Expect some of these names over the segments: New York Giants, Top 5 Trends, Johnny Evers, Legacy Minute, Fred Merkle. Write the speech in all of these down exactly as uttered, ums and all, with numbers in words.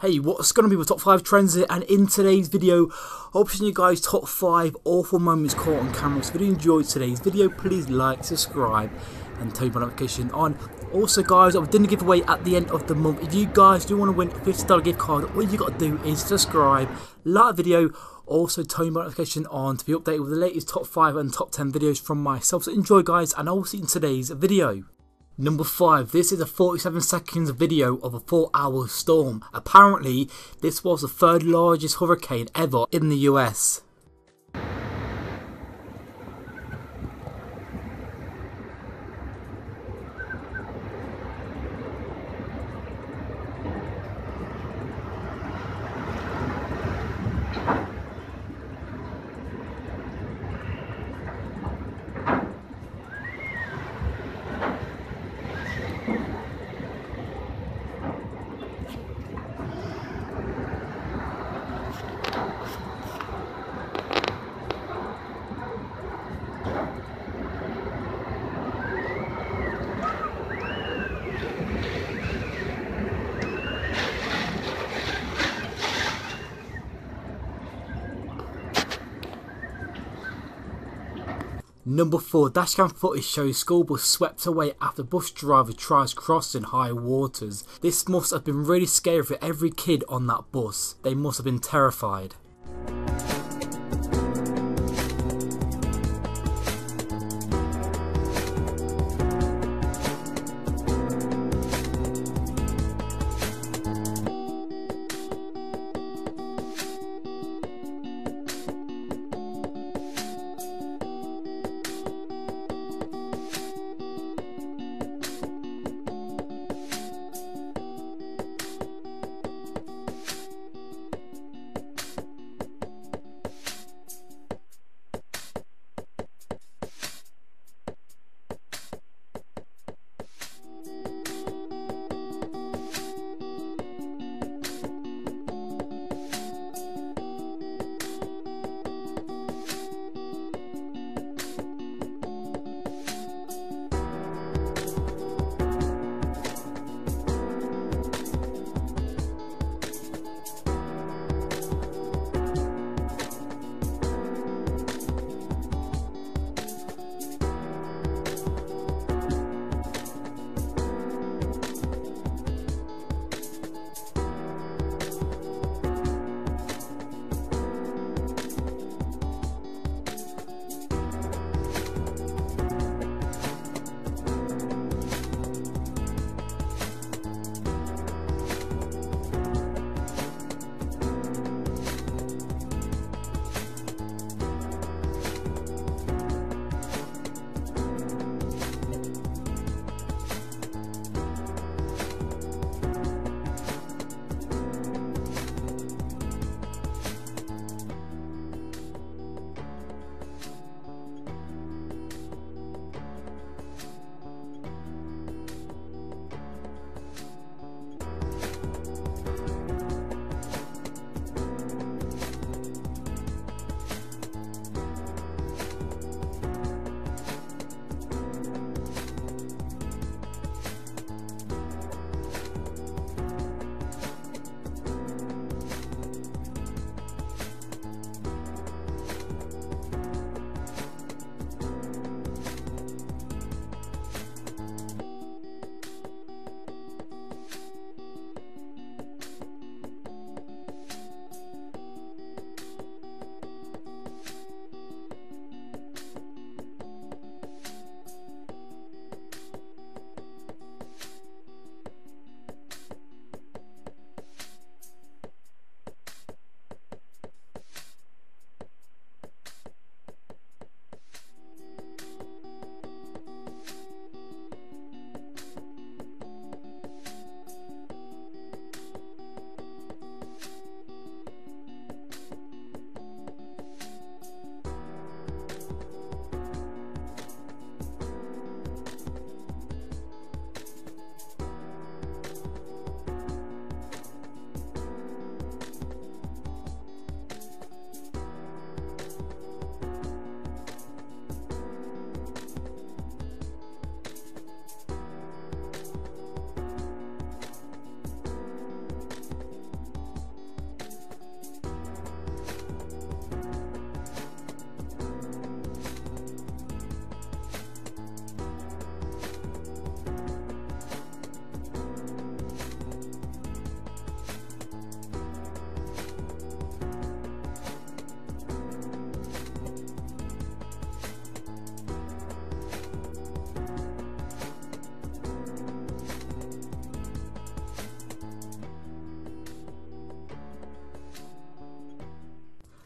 Hey, what's going to be with top five trends here, and in today's video I'll be showing you guys top five awful moments caught on camera. So if you enjoyed today's video, please like, subscribe and turn my notification on. Also guys, I'm doing a giveaway at the end of the month. If you guys do want to win a fifty dollar gift card, all you got to do is subscribe, like the video, also turn my notification on to be updated with the latest top five and top ten videos from myself. So enjoy guys, and I'll see you in today's video. Number five, this is a forty-seven seconds video of a four hour storm. Apparently, this was the third largest hurricane ever in the U S. Number four, dashcam footage shows school bus swept away after bus driver tries crossing high waters. This must have been really scary for every kid on that bus. They must have been terrified.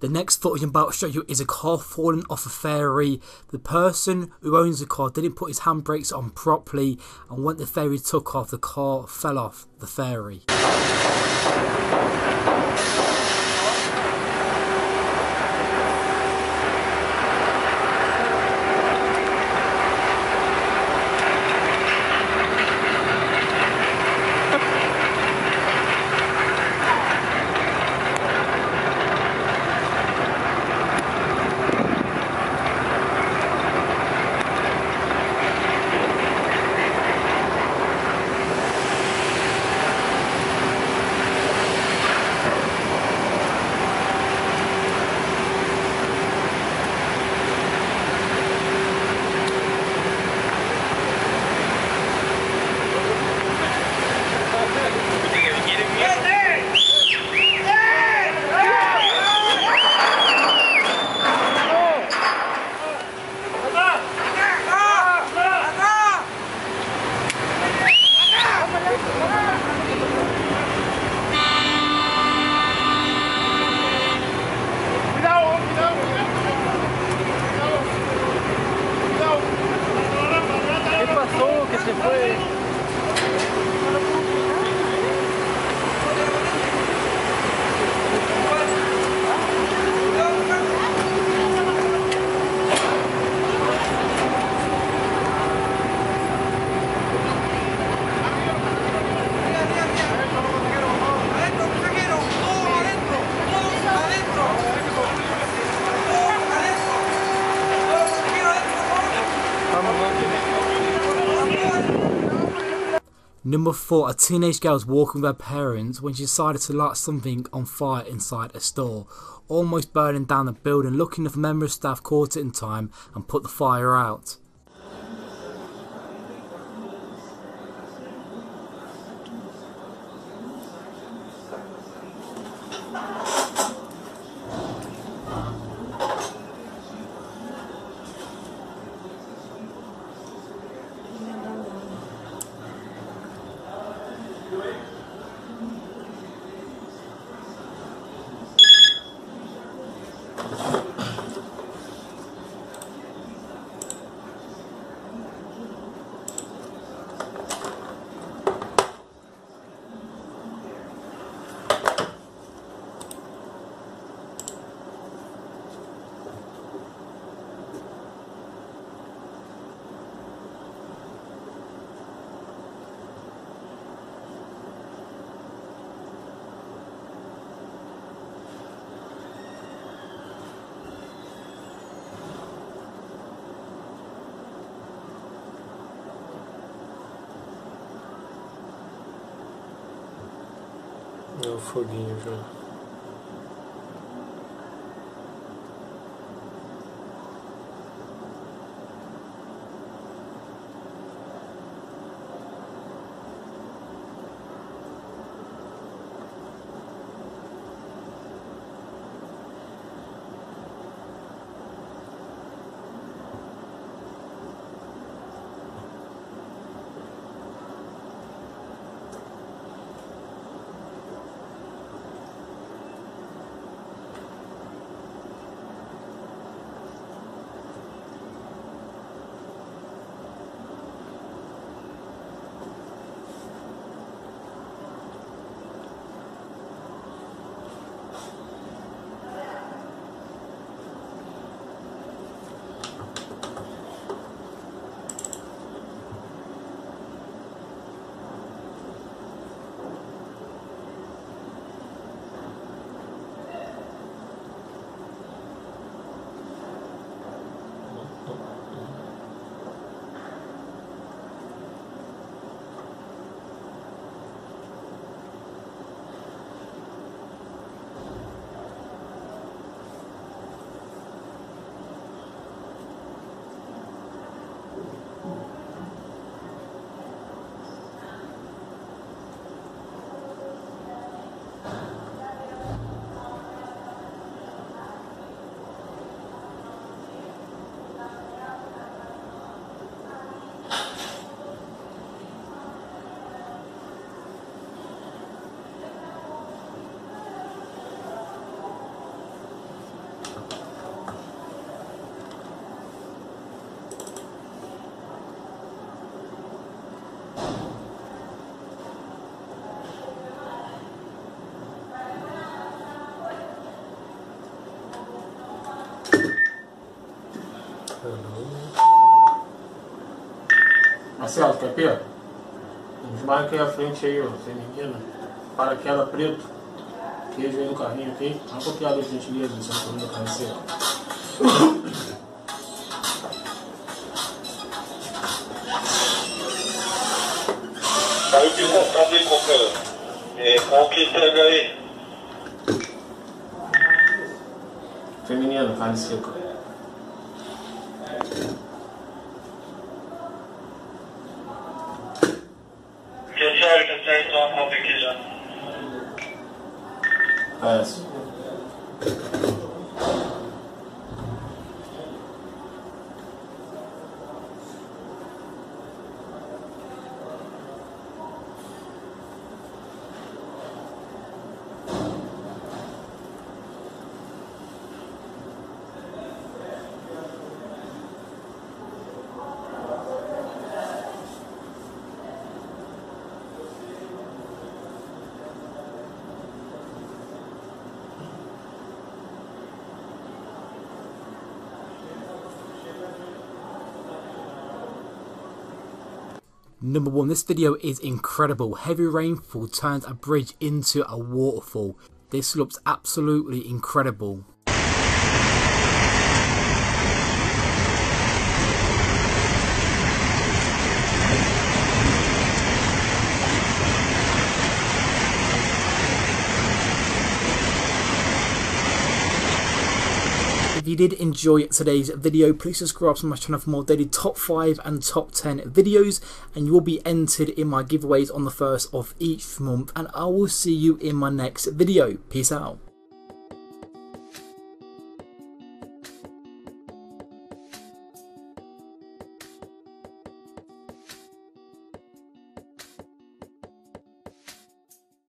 The next footage I'm about to show you is a car falling off a ferry. The person who owns the car didn't put his handbrakes on properly, and when the ferry took off, the car fell off the ferry. Number four, a teenage girl was walking with her parents when she decided to light something on fire inside a store, almost burning down the building. Lucky enough, a member of staff caught it in time and put the fire out. No foguinho, já. Marcelo, quer ter? Desmarca aí a frente aí, ó, feminina, paraquedas preto, queijo aí no carrinho, ok? Dá uma copiada de gentileza, se não for no carrinho seco. Aí tem um comprado aí, comprado. Qual que entrega aí? Feminino, carne seca. Que sério, que sério, então uma conta aqui já. Parece. Number one, this video is incredible. Heavy rainfall turns a bridge into a waterfall. This looks absolutely incredible. If you did enjoy today's video, please subscribe to my channel for more daily top five and top ten videos, and you will be entered in my giveaways on the first of each month, and I will see you in my next video. Peace out.